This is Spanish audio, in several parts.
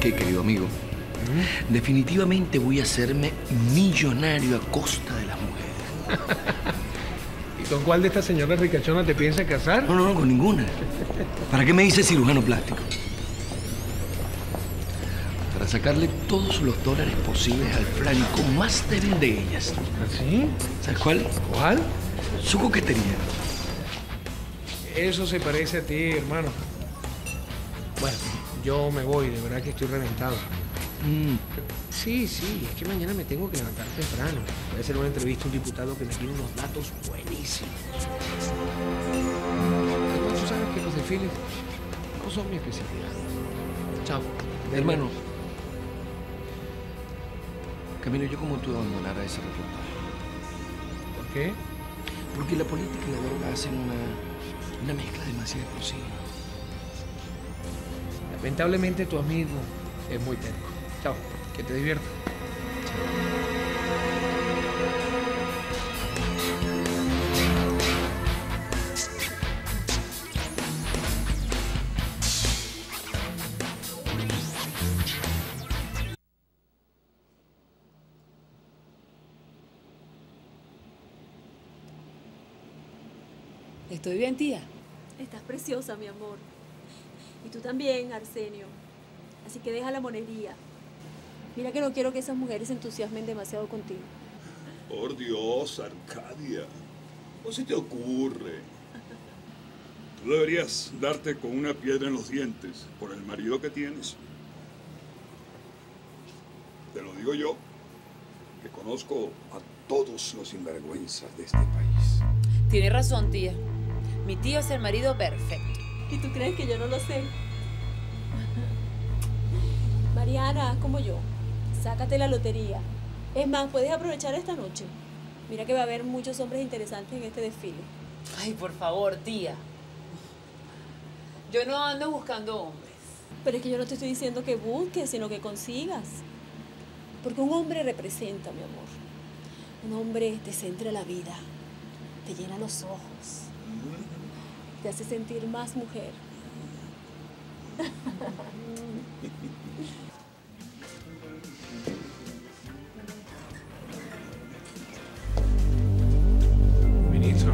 qué, querido amigo? Definitivamente voy a hacerme millonario a costa de las mujeres. ¿Y con cuál de estas señoras ricachonas te piensas casar? No, no, no, con ninguna. ¿Para qué me dices cirujano plástico? Para sacarle todos los dólares posibles al flanco más débil de ellas. ¿Así? ¿Sabes cuál? ¿Cuál? Su coquetería. Eso se parece a ti, hermano. Bueno, yo me voy, de verdad que estoy reventado. Sí, sí, es que mañana me tengo que levantar temprano. Voy a hacer una entrevista a un diputado que me tiene unos datos buenísimos. Entonces, tú sabes que los desfiles no son mi especialidad. Chao. Hermano. Camilo, yo como tú abandonara ese reportaje. ¿Por qué? Porque la política y la droga hacen una mezcla demasiado explosiva. Lamentablemente tu amigo es muy terco. Chao, que te diviertas. ¿Estoy bien, tía? Estás preciosa, mi amor. Y tú también, Arsenio. Así que deja la monería. Mira que no quiero que esas mujeres se entusiasmen demasiado contigo. Por Dios, Arcadia. ¿Cómo se te ocurre? Tú deberías darte con una piedra en los dientes por el marido que tienes. Te lo digo yo, que conozco a todos los sinvergüenzas de este país. Tienes razón, tía. Mi tío es el marido perfecto. ¿Y tú crees que yo no lo sé? Mariana, haz como yo. Sácate la lotería. Es más, puedes aprovechar esta noche. Mira que va a haber muchos hombres interesantes en este desfile. Ay, por favor, tía. Yo no ando buscando hombres. Pero es que yo no te estoy diciendo que busques, sino que consigas. Porque un hombre representa, mi amor. Un hombre te centra la vida. Te llena los ojos. Te hace sentir más mujer. Ministro.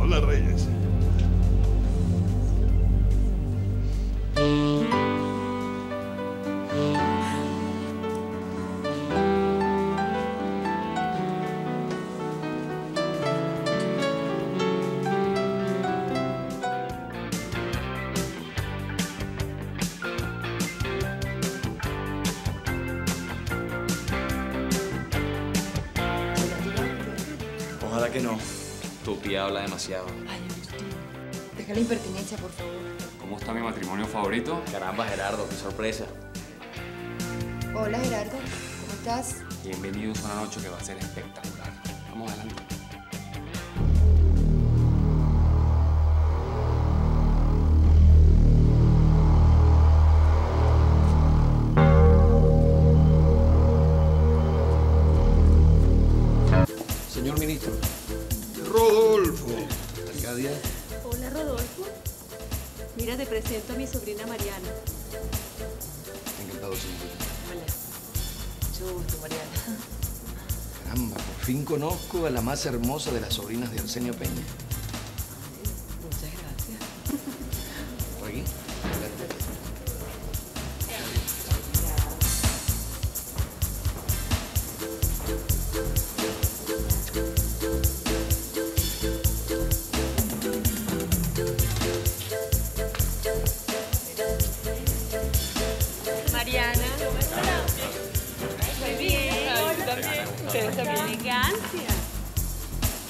Hola, Reyes. Que no. Tu tía habla demasiado. Ay, Agustín. Deja la impertinencia, por favor. ¿Cómo está mi matrimonio favorito? Caramba, Gerardo, qué sorpresa. Hola, Gerardo. ¿Cómo estás? Bienvenidos a una noche que va a ser espectacular. Vamos adelante. Señor ministro. Rodolfo. Alcadia. Hola, Rodolfo. Mira, te presento a mi sobrina Mariana. Encantado, señorita. Hola. Mucho gusto, Mariana. Caramba, por fin conozco a la más hermosa de las sobrinas de Arsenio Peña. Ay, muchas gracias. ¿Por aquí?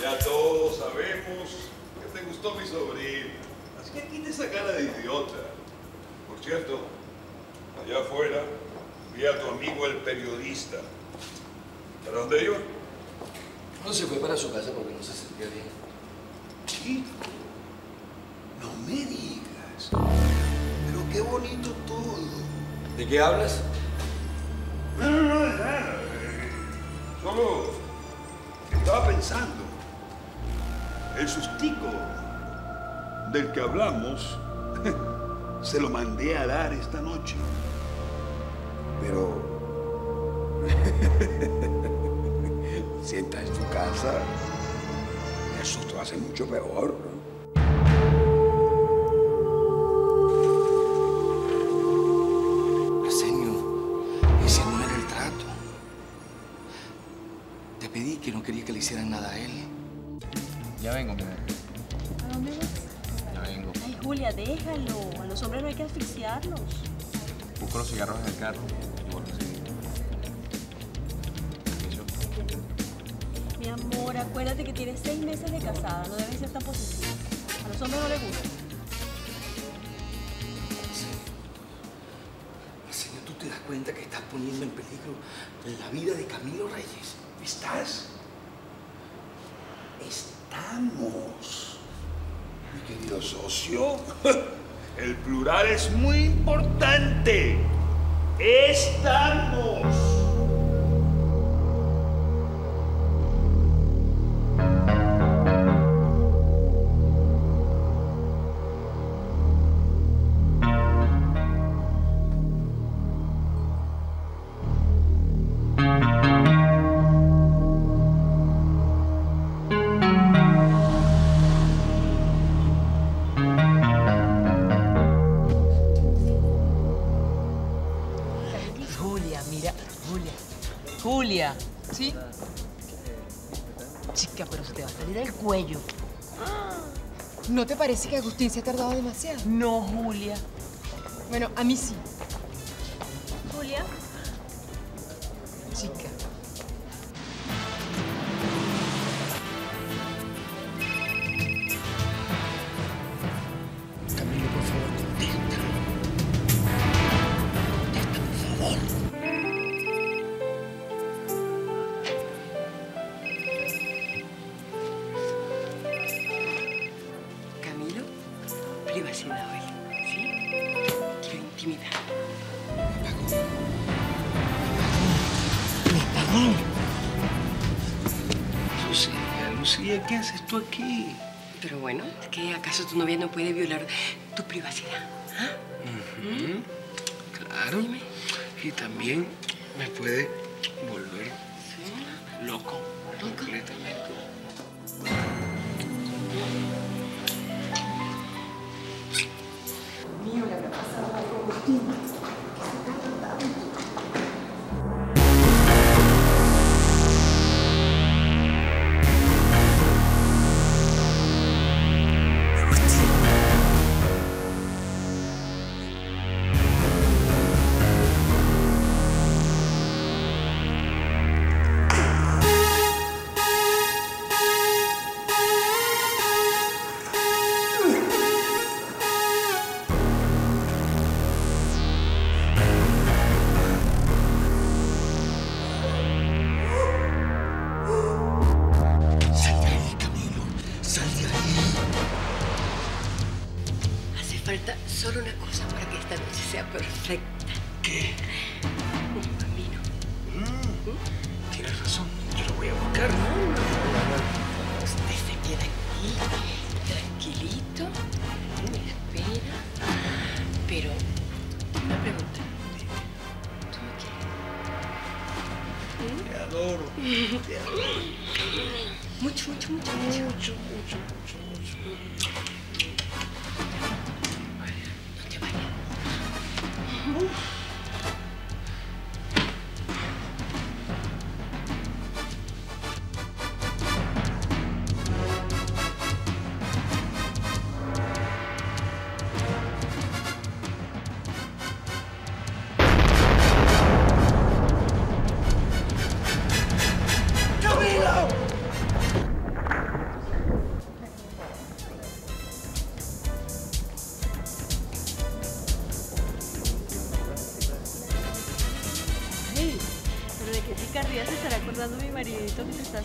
Ya todos sabemos que te gustó mi sobrina, así que quita esa cara de idiota. Por cierto, allá afuera vi a tu amigo el periodista. ¿Para dónde iba? No se fue para su casa porque no se sentía bien. Chico, no me digas. Pero qué bonito todo. ¿De qué hablas? No, no, no, nada. Solo estaba pensando, el sustico del que hablamos Se lo mandé a dar esta noche. Pero... si está en su casa, eso te hace mucho peor, ¿no? Que no quería que le hicieran nada a él. Ya vengo, mi amor. ¿A dónde vas? Ya vengo. Ay, Julia, déjalo. A los hombres no hay que asfixiarlos. Busco los cigarros en el carro y vuelvo a seguir. Mi amor, acuérdate que tienes 6 meses de casada. No debes ser tan posesiva. A los hombres no les gusta. Señor, ¿tú te das cuenta que estás poniendo en peligro la vida de Camilo Reyes? Estamos, mi querido socio. El plural es muy importante. Estamos. ¿Sí? Chica, pero se te va a salir el cuello. ¿No te parece que Agustín se ha tardado demasiado? No, Julia. Bueno, a mí sí. ¿Julia? Chica. ¿Qué haces tú aquí? Pero bueno, ¿es que acaso tu novia no puede violar tu privacidad? ¿Ah? Uh-huh. Claro. Dime. Y también me puede volver loco. ¿Loco? Completamente. Mío, la que ha pasado con Agustín.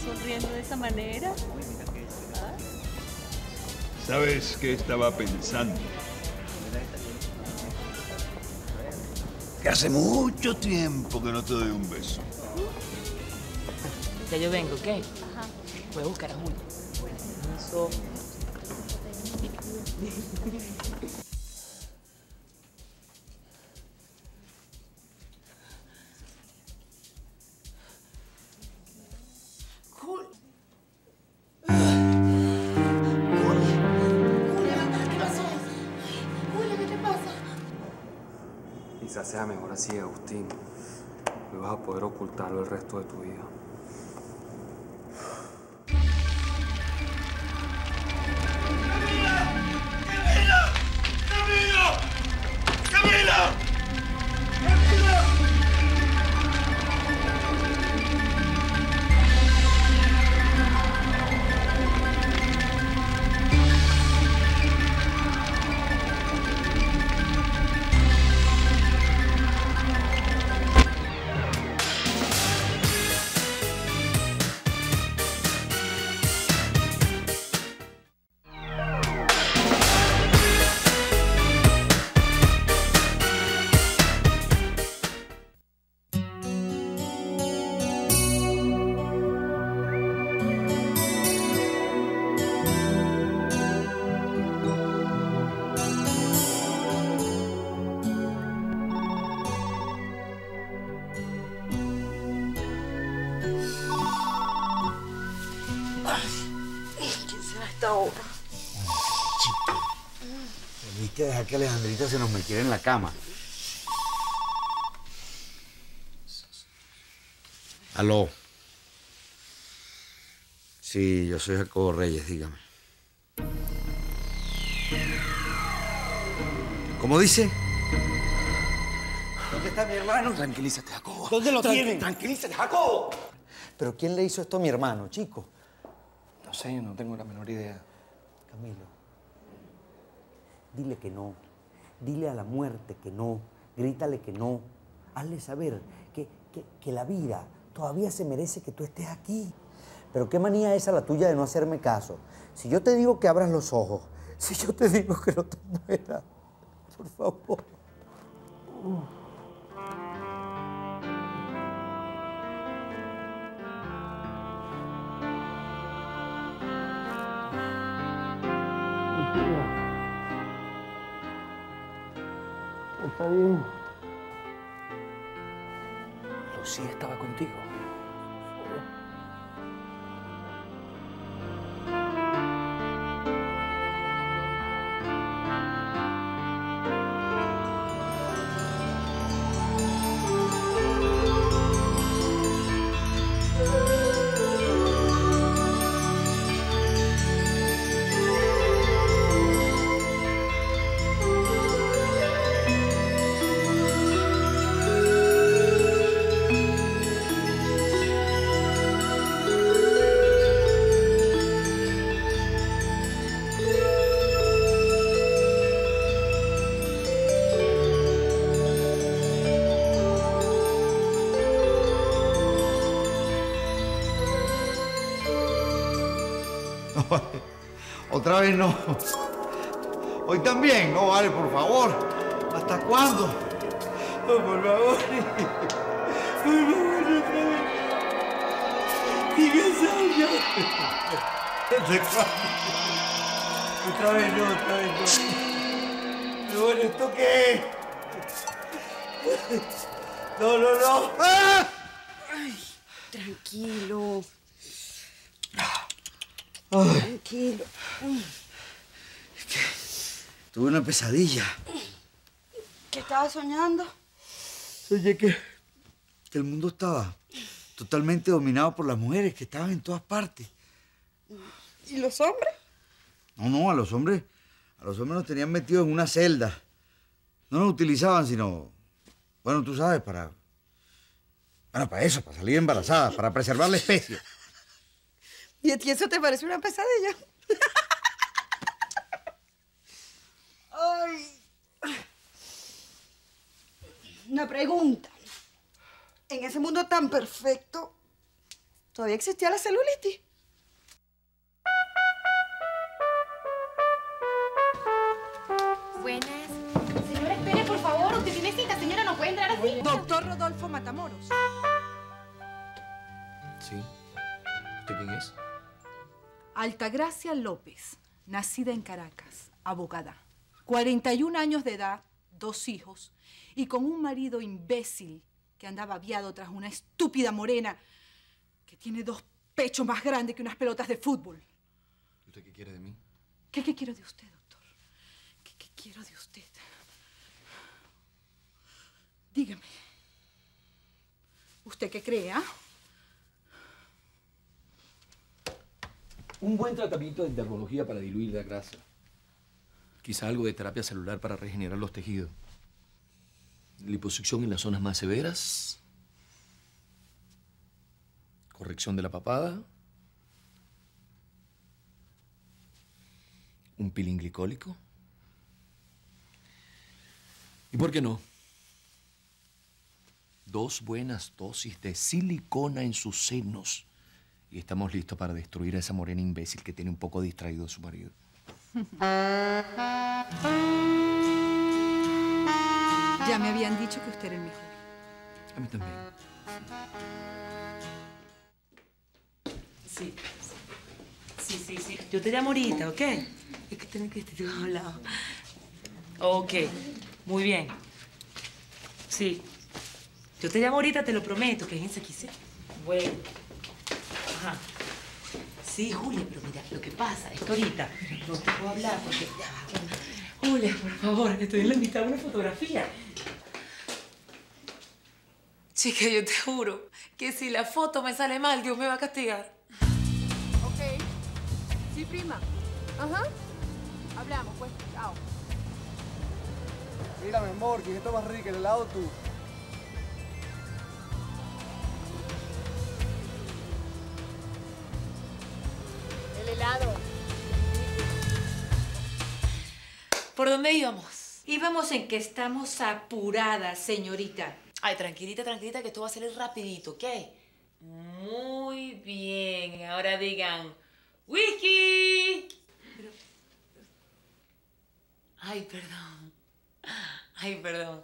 Sonriendo de esa manera. ¿Sabes qué estaba pensando? Que hace mucho tiempo que no te doy un beso. Ya yo vengo, ¿ok? Ajá. Voy a buscar a Julia. Eso. Quizás sea mejor así, Agustín. No vas a poder ocultarlo el resto de tu vida. Deja que Alejandrita se nos metiera en la cama. Aló. Sí, yo soy Jacobo Reyes, dígame. ¿Cómo dice? ¿Dónde está mi hermano? Tranquilízate, Jacobo. ¿Dónde lo tienen? Tranquilízate, Jacobo. ¿Pero quién le hizo esto a mi hermano, chico? No sé, no tengo la menor idea. Camilo. Dile que no, dile a la muerte que no, grítale que no. Hazle saber que la vida todavía se merece que tú estés aquí. Pero qué manía esa la tuya de no hacerme caso. Si yo te digo que abras los ojos, si yo te digo que no te mueras, por favor. Está bien. Lucía estaba contigo. Otra vez no. Hoy también, no vale, por favor. ¿Hasta cuándo? No, por favor. Por favor, otra vez. Díganse allá. Otra vez no, otra vez no. No, bueno, ¿esto qué es? No, no, no. ¡Ah! Ay, tranquilo. Ay. Tranquilo. Es que tuve una pesadilla. ¿Qué estaba soñando? Soñé que el mundo estaba totalmente dominado por las mujeres, que estaban en todas partes. ¿Y los hombres? No, no, a los hombres nos tenían metidos en una celda. No nos utilizaban, sino, bueno, tú sabes, para eso, para salir embarazadas, para preservar la especie. ¿Y a ti eso te parece una pesadilla? Ay. Una pregunta. En ese mundo tan perfecto, ¿todavía existía la celulitis? Buenas. Señora, espere, por favor. Usted tiene cita. Señora, ¿no puede entrar así? Doctor Rodolfo Matamoros. Sí. ¿Usted quién es? Altagracia López, nacida en Caracas, abogada. 41 años de edad, 2 hijos, y con un marido imbécil que andaba aviado tras una estúpida morena que tiene 2 pechos más grandes que unas pelotas de fútbol. ¿Y usted qué quiere de mí? ¿Qué quiero de usted, doctor? ¿Qué quiero de usted? Dígame, ¿usted qué cree, ah? Un buen tratamiento de dermatología para diluir la grasa. Quizá algo de terapia celular para regenerar los tejidos. Liposucción en las zonas más severas. Corrección de la papada. Un peeling glicólico. ¿Y por qué no? 2 buenas dosis de silicona en sus senos. Y estamos listos para destruir a esa morena imbécil que tiene un poco distraído a su marido. Ya me habían dicho que usted era el mejor. A mí también. Sí. Sí. Yo te llamo ahorita, ¿ok? Es que tengo que estar a un lado. Ok. Muy bien. Sí. Yo te llamo ahorita, te lo prometo, que es aquí, ¿sí? Bueno. Ajá. Sí, Julia, pero mira, lo que pasa es que ahorita no te puedo hablar porque... Julia, por favor, estoy en la mitad de una fotografía. Chica, yo te juro que si la foto me sale mal, Dios me va a castigar. Ok. Sí, prima. Ajá. Hablamos, pues. Chao. Mira, mi amor, que esto más rico, el helado tú. ¿Por dónde íbamos? Íbamos en que estamos apuradas, señorita. Ay, tranquilita, que esto va a salir rapidito, ¿ok? Muy bien. Ahora digan, ¡whisky! Pero... Ay, perdón.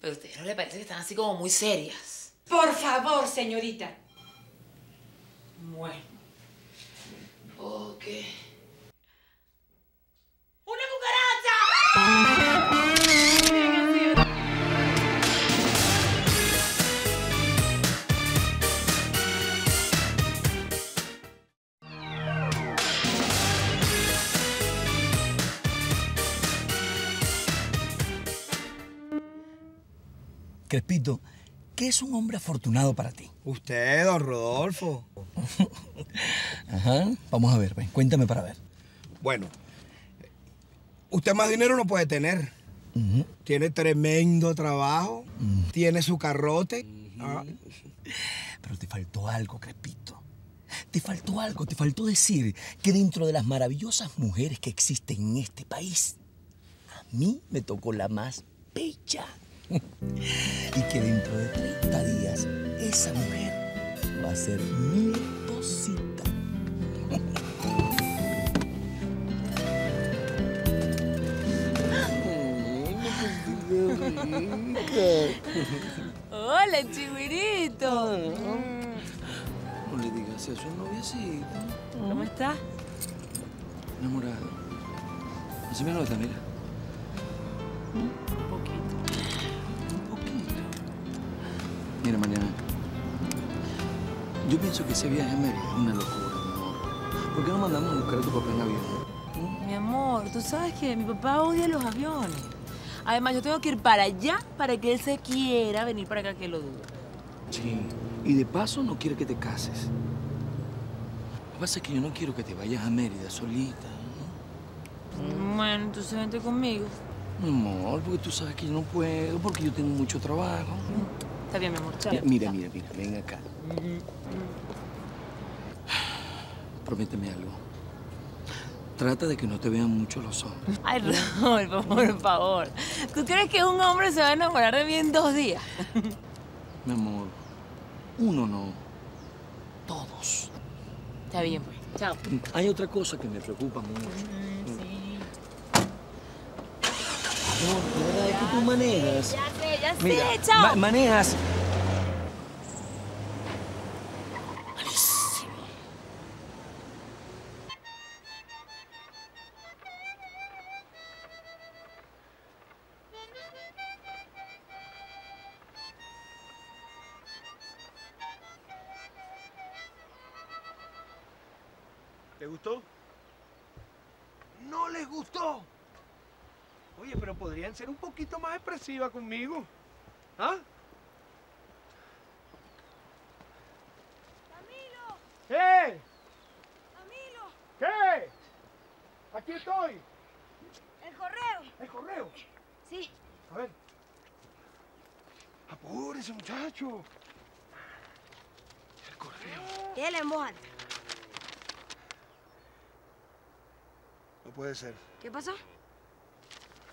Pero a ustedes no les parece que están así como muy serias. Por favor, señorita. Bueno. Ok. ¡Una cucaracha! Crespito, ¿qué es un hombre afortunado para ti? Usted, don Rodolfo. Ajá, vamos a ver, ven, cuéntame para ver. Bueno, usted más dinero no puede tener. Uh-huh. Tiene tremendo trabajo, uh-huh. Tiene su carrote. Uh-huh. Ah. Pero te faltó algo, Crespito. Te faltó decir que dentro de las maravillosas mujeres que existen en este país, a mí me tocó la más bella. Y que dentro de 30 días, esa mujer va a ser mi esposita. Hola, chivirito. No le digas eso a un noviecito. ¿Cómo está? Enamorado. Así me lo está, mira. Un poquito. Mira, Mariana, yo pienso que ese viaje a América es una locura, mi amor. ¿Por qué no mandamos a buscar a tu papá en avión? Mi amor, tú sabes que mi papá odia los aviones. Además, yo tengo que ir para allá para que él se quiera venir para acá, que lo dudo. Sí, y de paso no quiere que te cases. Lo que pasa es que yo no quiero que te vayas a Mérida solita, ¿no? Bueno, entonces vente conmigo. Mi amor, porque tú sabes que yo no puedo, porque yo tengo mucho trabajo. Está bien, mi amor. Chao. Mira, ven acá. Prométeme algo. Trata de que no te vean mucho los hombres. Ay, Rodolfo, por favor. ¿Tú crees que un hombre se va a enamorar de mí en 2 días? Mi amor, uno no. Todos. Está bien, pues. Chao. Hay otra cosa que me preocupa mucho. No, la verdad es que tú manejas. Ya sé, mira, chao. Manejas. Malísimo. ¿Le gustó? ¡No les gustó! Oye, pero podrían ser un poquito más expresivas conmigo. ¿Ah? ¡Camilo! ¿Qué? ¡Camilo! ¿Qué? Aquí estoy. El correo. ¿El correo? Sí. A ver. Apúrese, muchacho. El correo. Dele, mojate. No puede ser. ¿Qué pasó?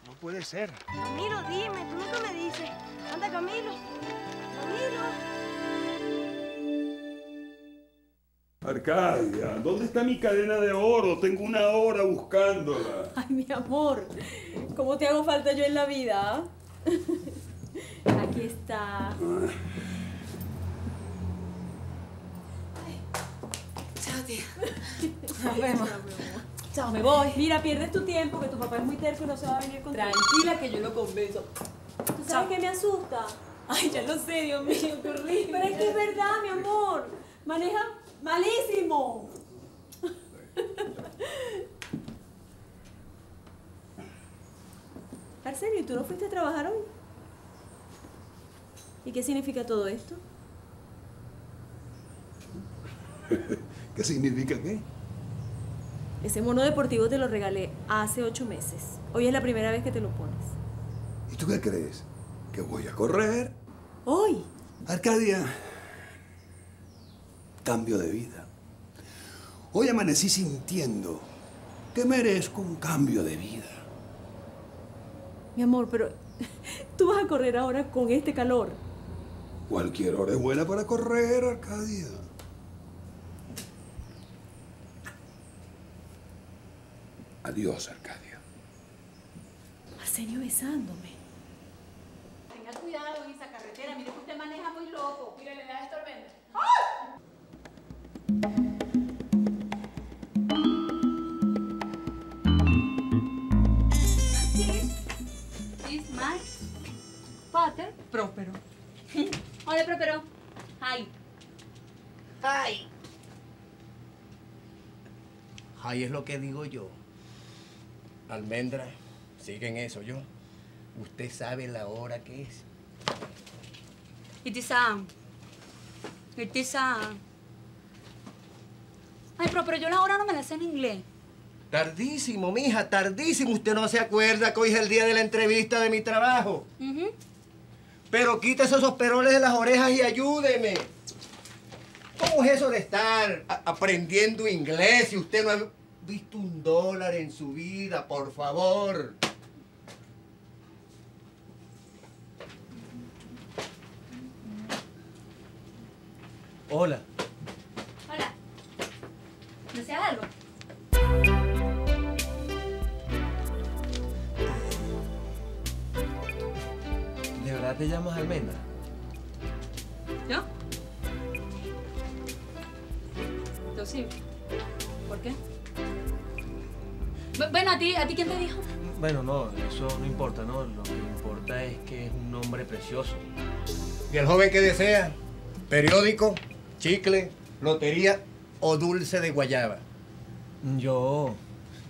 No puede ser. Camilo, dime. Tú nunca me dices. Anda, Camilo. Camilo. Arcadia, ¿dónde está mi cadena de oro? Tengo una hora buscándola. Ay, mi amor. ¿Cómo te hago falta yo en la vida? ¿Eh? Aquí está. Ay. Chao, tía. Nos vemos. Chao, me voy. Mira, pierdes tu tiempo, que tu papá es muy terco y no se va a venir contigo. Tranquila, que yo lo convenzo. ¿Tú sabes qué me asusta? Ay, ya lo sé, Dios mío, qué horrible. Pero es que es verdad, mi amor. Maneja malísimo. Arsenio, ¿y tú no fuiste a trabajar hoy? ¿Y qué significa todo esto? ¿Qué significa qué? Ese mono deportivo te lo regalé hace 8 meses. Hoy es la primera vez que te lo pones. ¿Y tú qué crees? ¿Que voy a correr? ¡Hoy! Arcadia, cambio de vida. Hoy amanecí sintiendo que merezco un cambio de vida. Mi amor, pero tú vas a correr ahora con este calor. Cualquier hora es buena para correr, Arcadia. Adiós, Arcadia. Arsenio besándome. Tenga cuidado en esa carretera. Mire que usted maneja muy loco. Mire, le das el tormento. ¡Ah! Pater Próspero. Hola, Próspero. Hi. Hi. Hi es lo que digo yo. Almendra, siguen eso, yo. Usted sabe la hora que es. It is on. Ay, Próspero, yo la hora no me la sé en inglés. Tardísimo, mija, tardísimo. Usted no se acuerda que hoy es el día de la entrevista de mi trabajo. Pero quítese esos peroles de las orejas y ayúdeme. ¿Cómo es eso de estar aprendiendo inglés si usted no ha visto $1 en su vida? Por favor. Hola. Hola. ¿No seas algo? ¿De verdad te llamas Almendra? ¿Yo? Yo sí. ¿Por qué? Bueno, ¿a ti quién te dijo? Bueno, no, eso no importa, ¿no? Lo que importa es que es un nombre precioso. ¿Y el joven qué desea? ¿Periódico, chicle, lotería o dulce de guayaba? Yo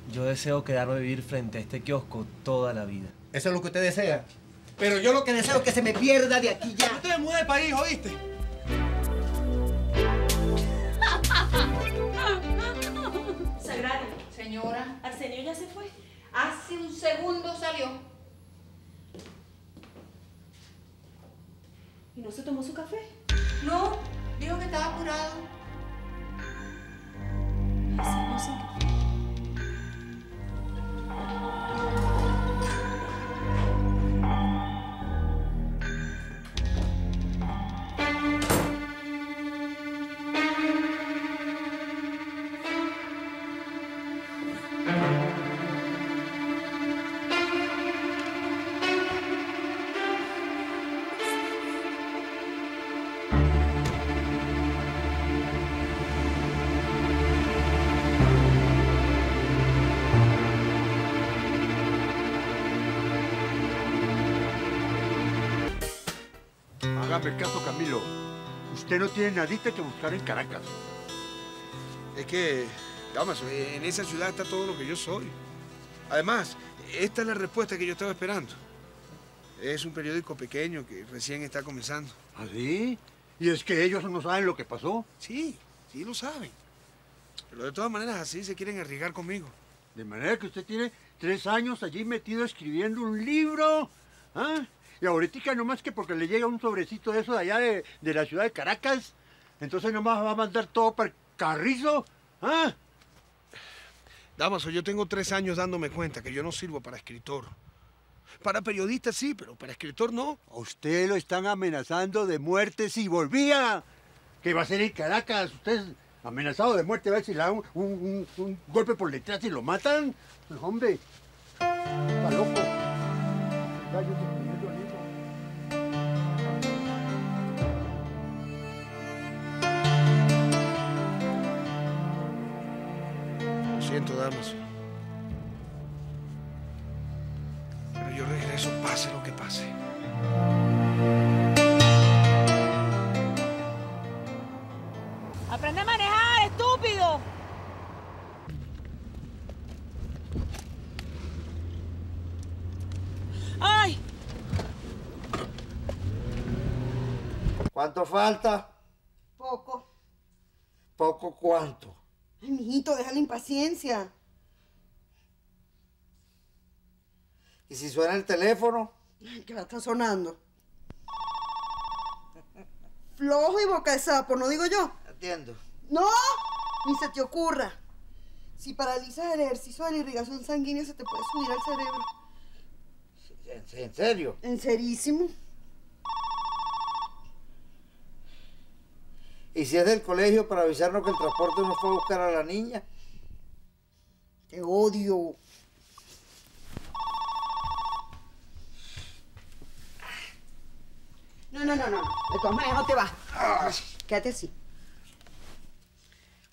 deseo quedarme a vivir frente a este kiosco toda la vida. ¿Eso es lo que usted desea? Pero yo lo que deseo es que se me pierda de aquí ya. No te mudes de país, ¿oíste? Sagrada. Señora. Arsenio ya se fue. Hace un segundo salió. ¿Y no se tomó su café? No. Dijo que estaba apurado. Arsenio sin café. El caso, Camilo, usted no tiene nadita que buscar en Caracas. Es que, damas, en esa ciudad está todo lo que yo soy. Además, esta es la respuesta que yo estaba esperando. Es un periódico pequeño que recién está comenzando. ¿Ah, sí? ¿Y es que ellos no saben lo que pasó? Sí, sí lo saben. Pero de todas maneras así se quieren arriesgar conmigo. De manera que usted tiene 3 años allí metido escribiendo un libro. ¿Ah? Y ahorita nomás que porque le llega un sobrecito de eso de allá de la ciudad de Caracas, entonces nomás va a mandar todo para el carrizo. ¿Ah? Damaso, yo tengo 3 años dándome cuenta que yo no sirvo para escritor. Para periodista sí, pero para escritor no. A usted lo están amenazando de muerte si volvía. Que va a ser en Caracas. Usted amenazado de muerte, a ver si le dan un golpe por detrás y lo matan. Pues, hombre, está loco. Lo siento, Damaso. Pero yo regreso, pase lo que pase. ¡Aprende a manejar, estúpido! ¡Ay! ¿Cuánto falta? Poco. ¿Poco cuánto? Ay, mijito, deja la impaciencia. ¿Y si suena el teléfono? Ay, que va a estar sonando. Flojo y boca de sapo, ¿no digo yo? Atiendo. ¡No! Ni se te ocurra. Si paralizas el ejercicio de la irrigación sanguínea, se te puede subir al cerebro. ¿En serio? En serísimo. ¿Y si es del colegio para avisarnos que el transporte nos fue a buscar a la niña? Te odio. No. De todas maneras no te vas. Quédate así.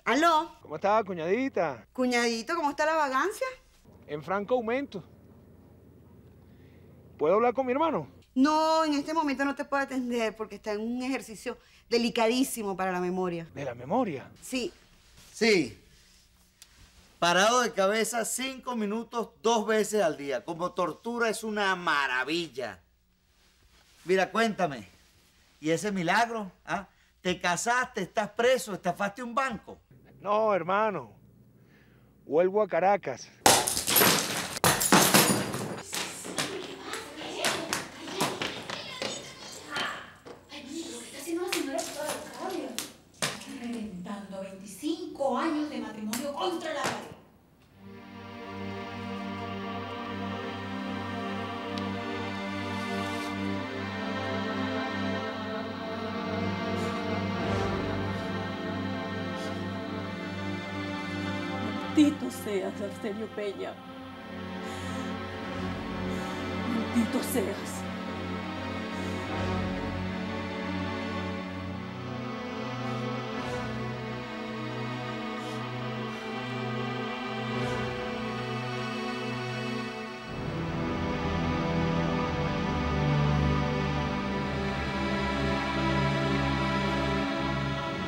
¿Aló? ¿Cómo está, cuñadita? Cuñadito, ¿cómo está la vagancia? En franco aumento. ¿Puedo hablar con mi hermano? No, en este momento no te puedo atender porque está en un ejercicio delicadísimo para la memoria. ¿De la memoria? Sí. Sí. Parado de cabeza 5 minutos 2 veces al día. Como tortura es una maravilla. Mira, cuéntame. ¿Y ese milagro? ¿Ah? ¿Te casaste? ¿Estás preso? ¿Estafaste un banco? No, hermano. Vuelvo a Caracas. Ay, mira, ¿qué está haciendo la señora Victoria? Está reventando 25 años de matrimonio contra la pared. Maldito seas, Arsenio Peña. Maldito seas.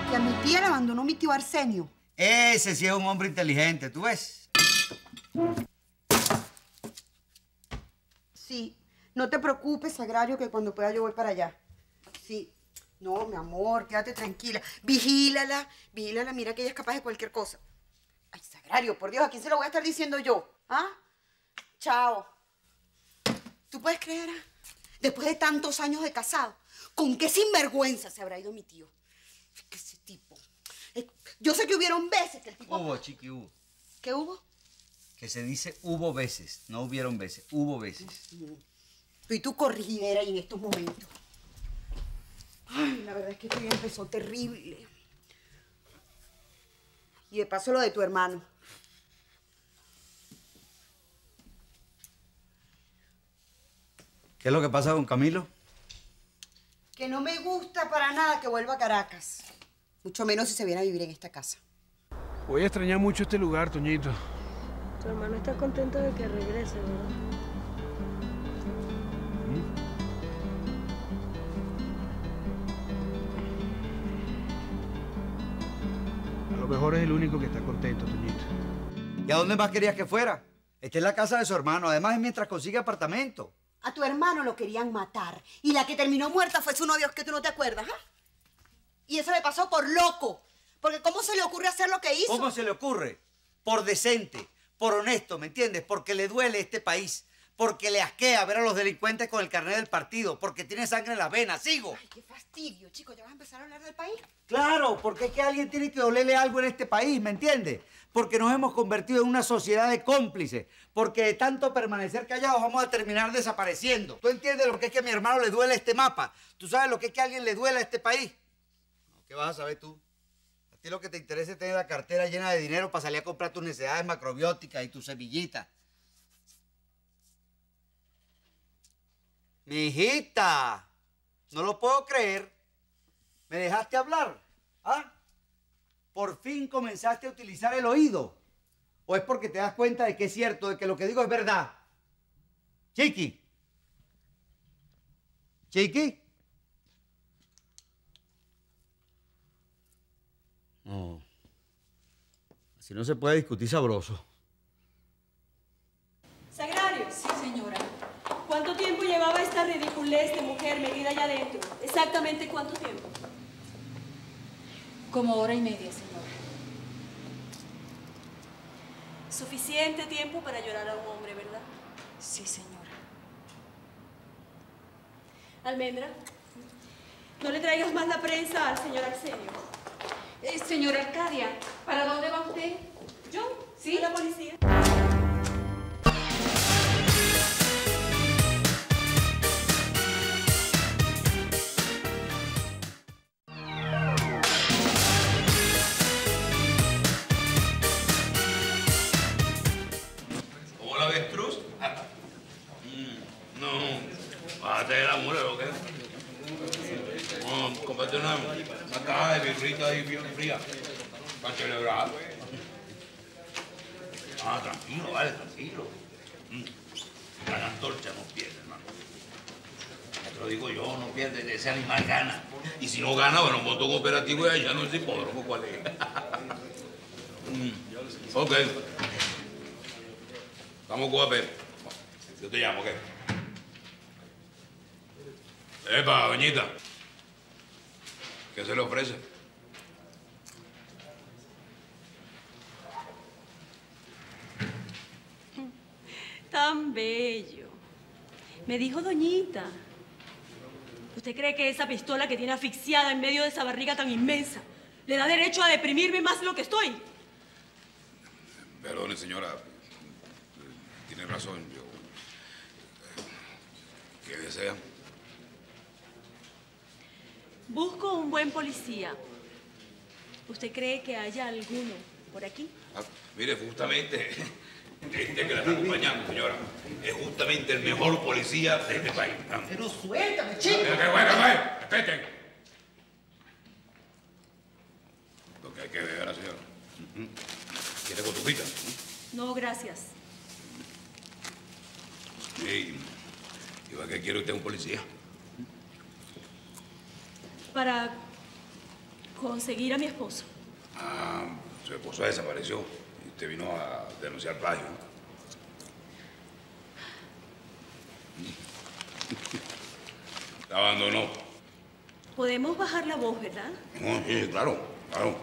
Que a mi tía le abandonó mi tío Arsenio. Ese sí es un hombre inteligente, ¿tú ves? Sí, no te preocupes, Sagrario, que cuando pueda yo voy para allá. Sí. No, mi amor, quédate tranquila. Vigílala, mira que ella es capaz de cualquier cosa. Ay, Sagrario, por Dios, ¿a quién se lo voy a estar diciendo yo? ¿Ah? Chao. ¿Tú puedes creer? Después de tantos años de casado, ¿con qué sinvergüenza se habrá ido mi tío? ¿Qué ese tipo? Yo sé que hubieron veces que el tipo... Hubo, chiqui, hubo. ¿Qué hubo? Que se dice hubo veces, no hubieron veces, hubo veces. Y tú corrigidera en estos momentos. Ay, la verdad es que esto ya empezó terrible. Y de paso lo de tu hermano. ¿Qué es lo que pasa con Camilo? Que no me gusta para nada que vuelva a Caracas. Mucho menos si se viene a vivir en esta casa. Voy a extrañar mucho este lugar, Toñito. Tu hermano está contento de que regrese, ¿verdad? A lo mejor es el único que está contento, Toñito. ¿Y a dónde más querías que fuera? Esta es la casa de su hermano. Además, es mientras consigue apartamento. A tu hermano lo querían matar. Y la que terminó muerta fue su novio, que tú no te acuerdas, ¿eh? Y eso le pasó por loco. Porque ¿cómo se le ocurre hacer lo que hizo? ¿Cómo se le ocurre? Por decente, por honesto, ¿me entiendes? Porque le duele este país. Porque le asquea ver a los delincuentes con el carnet del partido. Porque tiene sangre en las venas. ¡Sigo! Ay, qué fastidio, chico. ¿Ya vas a empezar a hablar del país? Claro, porque es que a alguien tiene que dolerle algo en este país, ¿me entiendes? Porque nos hemos convertido en una sociedad de cómplices. Porque de tanto permanecer callados vamos a terminar desapareciendo. ¿Tú entiendes lo que es que a mi hermano le duele este mapa? ¿Tú sabes lo que es que a alguien le duele a este país? No, ¿qué vas a saber tú? A ti lo que te interesa es tener la cartera llena de dinero para salir a comprar tus necesidades macrobióticas y tus semillitas. Mi hijita, no lo puedo creer. ¿Me dejaste hablar? ¿Ah? ¿Por fin comenzaste a utilizar el oído? ¿O es porque te das cuenta de que es cierto, de que lo que digo es verdad? Chiqui. Chiqui. No. Así no se puede discutir sabroso. Sagrario, sí, señora. ¿Cuánto tiempo llevaba esta ridiculez de mujer metida allá adentro? ¿Exactamente cuánto tiempo? Como hora y media, señora. Suficiente tiempo para llorar a un hombre, ¿verdad? Sí, señora. Almendra, no le traigas más la prensa al señor Arsenio. Señora Arcadia, ¿para dónde va usted? ¿Yo? ¿Sí? ¿A la policía? Una caja de birrita ahí bien fría, para celebrar. Ah, tranquilo, vale, tranquilo. La antorcha no pierde, hermano. Te lo digo yo, no pierde, ese animal gana. Y si no gana, bueno, voto cooperativo y allá no es hipódromo, ¿cuál es? Ok. Estamos guapos. Yo te llamo, ¿ok? Epa, doñita. ¿Qué se le ofrece? Tan bello. Me dijo doñita. ¿Usted cree que esa pistola que tiene asfixiada en medio de esa barriga tan inmensa le da derecho a deprimirme más lo que estoy? Perdone, señora. Tiene razón. Yo... ¿Qué desea? Busco un buen policía. ¿Usted cree que haya alguno por aquí? Ah, mire, justamente, este que la está acompañando, señora, es justamente el mejor policía de este país. Pero suéltame, chico. Respeten. Lo que hay que ver a la señora. ¿Quiere cotufita? No, gracias. Sí. ¿Y para qué quiere usted un policía? Para conseguir a mi esposo. Ah, su esposo desapareció y usted vino a denunciar plagio. La abandonó. Podemos bajar la voz, ¿verdad? No, sí, claro, claro.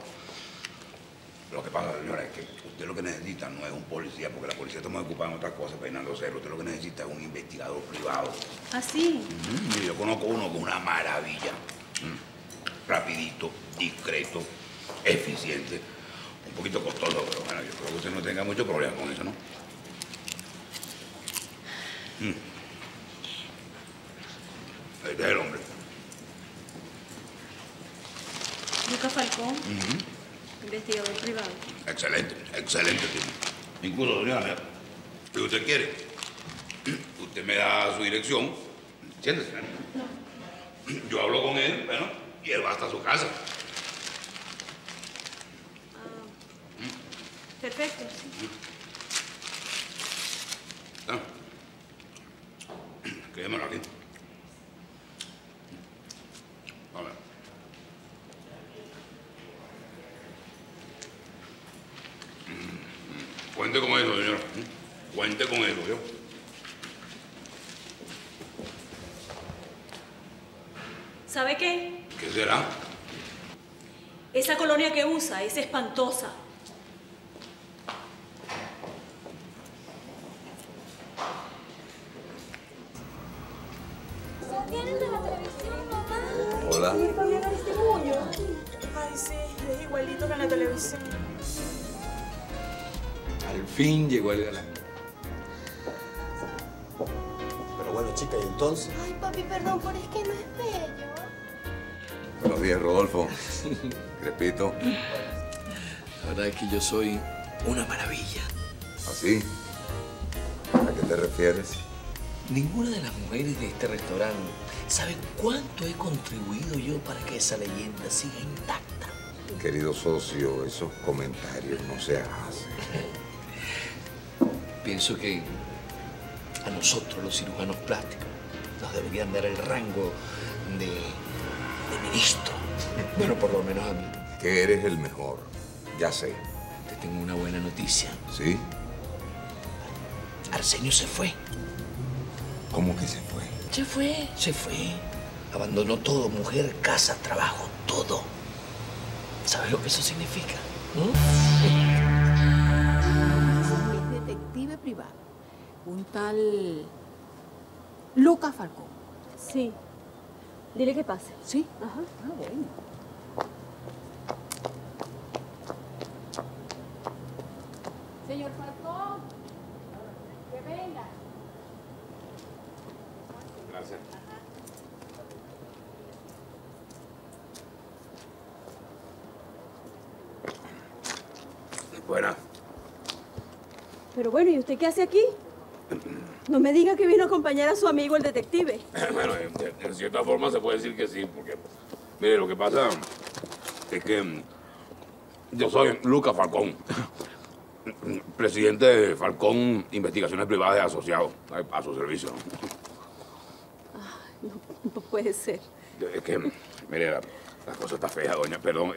Lo que pasa, señora, es que usted lo que necesita no es un policía, porque la policía está muy ocupada en otras cosas, peinando ceros. Usted lo que necesita es un investigador privado. ¿Ah, sí? Yo conozco uno que es una maravilla. Rapidito, discreto, eficiente, un poquito costoso, pero bueno, yo creo que usted no tenga mucho problema con eso, ¿no? Este es el hombre. Lucas Falcón, investigador privado. Excelente, excelente tipo. Incluso, señora, si usted quiere, usted me da su dirección, siéntese, ¿no? Yo hablo con él, bueno, y él va hasta su casa. Ah, perfecto. Ah, quédemelo aquí. A ver. Cuente con eso, señor. Cuente con eso, yo. ¿Sabe qué? ¿Qué será? Esa colonia que usa es espantosa. ¿Tienen de la televisión, mamá? Hola. Ay, sí, es igualito que en la televisión. Al fin llegó el galán. Pero bueno, chica, ¿y entonces? Ay, papi, perdón, pero es que no es bello. Buenos días, Rodolfo. Crepito. La verdad es que yo soy una maravilla. ¿Ah, sí? ¿A qué te refieres? Ninguna de las mujeres de este restaurante sabe cuánto he contribuido yo para que esa leyenda siga intacta. Querido socio, esos comentarios no se hacen. Pienso que a nosotros, los cirujanos plásticos, nos deberían dar el rango de ministro. Bueno, por lo menos a mí. Que eres el mejor, ya sé. Te tengo una buena noticia. ¿Sí? Arsenio se fue. ¿Cómo que se fue? Se fue. Se fue. Abandonó todo. Mujer, casa, trabajo, todo. ¿Sabes lo que eso significa? ¿Mm? Es detective privado. Un tal... Lucas Falcón. Sí. Dile que pase. ¿Sí? Ajá. Ah, bueno. Señor Falcón, que venga. Gracias. Buena. Pero bueno, ¿y usted qué hace aquí? No me diga que vino a acompañar a su amigo el detective. Bueno, en cierta forma se puede decir que sí, porque... Mire, lo que pasa es que yo soy Lucas Falcón, presidente de Falcón Investigaciones Privadas de Asociados, a su servicio. No puede ser. Es que, mire, la cosa está fea, doña, perdón,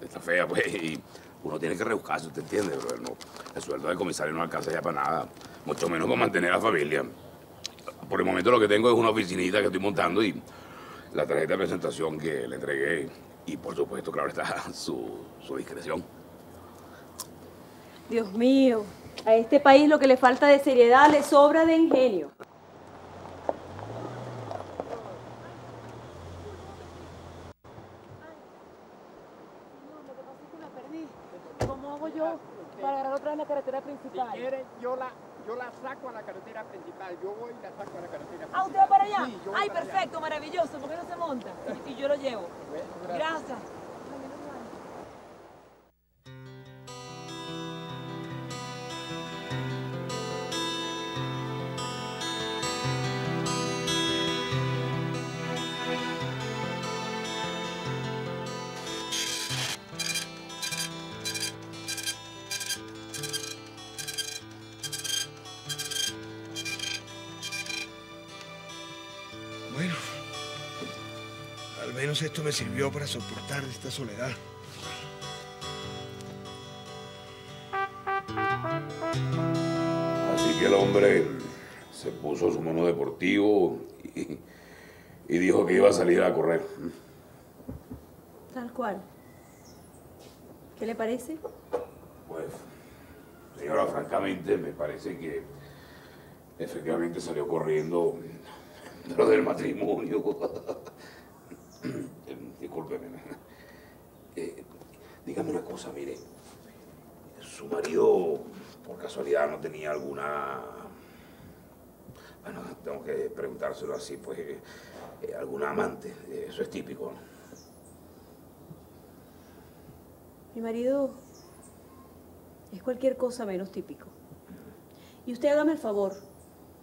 está fea, pues, y uno tiene que rebuscarse, ¿usted entiende? Pero no, el sueldo del comisario no alcanza ya para nada, mucho menos para mantener a la familia. Por el momento lo que tengo es una oficinita que estoy montando y la tarjeta de presentación que le entregué. Y, por supuesto, claro, está su discreción. Dios mío, a este país lo que le falta de seriedad le sobra de ingenio. Yo la saco a la carretera principal, yo voy y la saco a la carretera principal. Ah, ¿usted va para allá? Sí, yo voy. Ay, para perfecto, allá. Maravilloso, ¿por qué no se monta? Y yo lo llevo. Bueno, gracias. Esto me sirvió para soportar esta soledad. Así que el hombre se puso su mono deportivo y dijo que iba a salir a correr. Tal cual. ¿Qué le parece? Pues, señora, francamente me parece que efectivamente salió corriendo lo del matrimonio. Discúlpeme. Dígame una cosa, mire. ¿Su marido, por casualidad, no tenía alguna... Bueno, tengo que preguntárselo así, pues... alguna amante? Eso es típico, ¿no? Mi marido es cualquier cosa menos típico. Y usted hágame el favor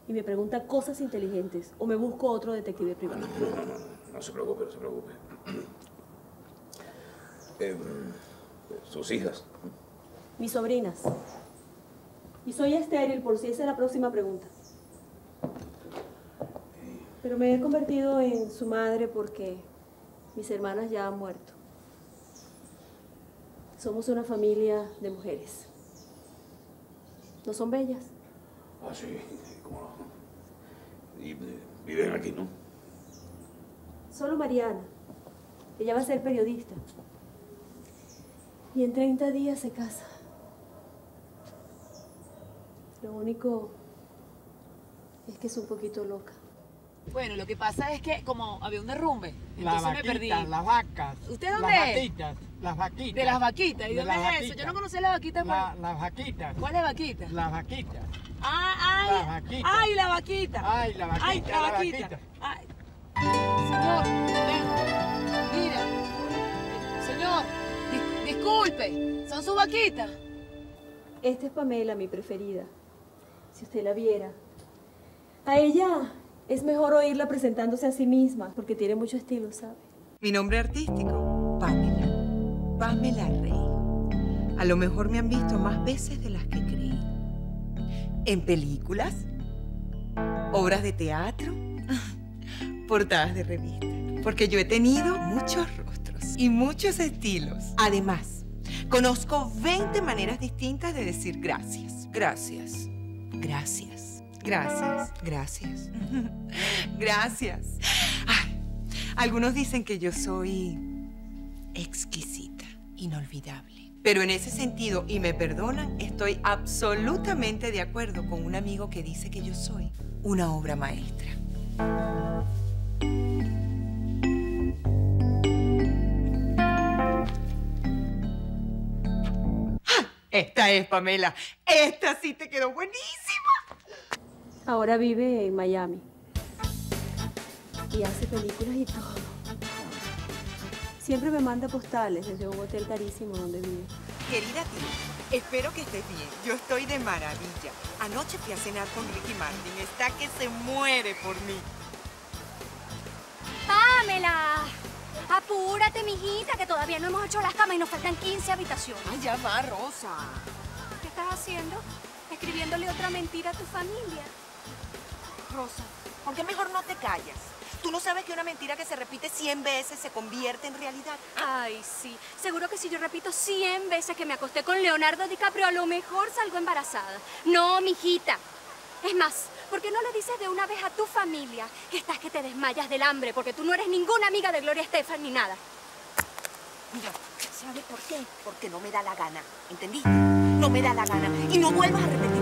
y me pregunta cosas inteligentes o me busco otro detective privado. No se preocupe, no se preocupe. ¿Sus hijas? Mis sobrinas. Y soy estéril, por si esa es la próxima pregunta. Pero me he convertido en su madre porque mis hermanas ya han muerto. Somos una familia de mujeres. ¿No son bellas? Ah, sí, cómo no. Y viven aquí, ¿no? Solo Mariana. Ella va a ser periodista. Y en 30 días se casa. Lo único es que es un poquito loca. Bueno, lo que pasa es que como había un derrumbe, entonces me perdí. Las vacas. ¿Usted dónde es? Las vaquitas. ¿De las vaquitas? ¿Y dónde es eso? Yo no conocía las vaquitas. Las vaquitas. ¿Cuáles vaquitas? Las vaquitas. Ah, ay. Ay, la vaquita. Ay, la vaquita. Ay, la vaquita. Ay. Señor, mira. Señor, disculpe. ¿Son sus vaquitas? Esta es Pamela, mi preferida. Si usted la viera. A ella... es mejor oírla presentándose a sí misma, porque tiene mucho estilo, ¿sabe? Mi nombre artístico, Pamela. Pamela Rey. A lo mejor me han visto más veces de las que creí. En películas, obras de teatro, portadas de revistas. Porque yo he tenido muchos rostros y muchos estilos. Además, conozco 20 maneras distintas de decir gracias. Gracias. Gracias. Gracias, gracias, gracias. Ay, algunos dicen que yo soy exquisita, inolvidable. Pero en ese sentido, y me perdonan, estoy absolutamente de acuerdo con un amigo que dice que yo soy una obra maestra. ¡Ah! Esta es, Pamela. Esta sí te quedó buenísima. Ahora vive en Miami y hace películas y todo. Siempre me manda postales desde un hotel carísimo donde vive. Querida tía, espero que estés bien. Yo estoy de maravilla. Anoche fui a cenar con Ricky Martin. Está que se muere por mí. ¡Pamela! Apúrate, mijita, que todavía no hemos hecho las camas y nos faltan 15 habitaciones. ¡Ay, ya va, Rosa! ¿Qué estás haciendo? Escribiéndole otra mentira a tu familia. Rosa, ¿por qué mejor no te callas? Tú no sabes que una mentira que se repite 100 veces se convierte en realidad. Ay, sí. Seguro que si yo repito 100 veces que me acosté con Leonardo DiCaprio, a lo mejor salgo embarazada. No, mijita. Es más, ¿por qué no le dices de una vez a tu familia que estás que te desmayas del hambre porque tú no eres ninguna amiga de Gloria Estefan ni nada? Mira, ¿sabes por qué? Porque no me da la gana. ¿Entendiste? No me da la gana. Y no vuelvas a repetir.